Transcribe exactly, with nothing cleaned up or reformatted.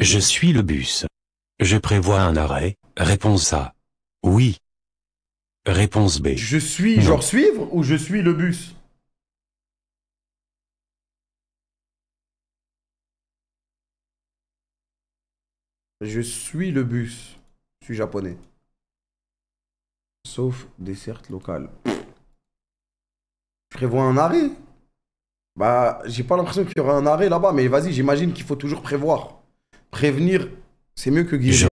Je suis le bus. Je prévois un arrêt. Réponse A. Oui. Réponse B. Je suis non. Genre suivre ou je suis le bus? Je suis le bus. Je suis japonais. Sauf desserte locale. Je prévois un arrêt. Bah, j'ai pas l'impression qu'il y aura un arrêt là-bas, mais vas-y, j'imagine qu'il faut toujours prévoir. Prévenir, c'est mieux que guérir.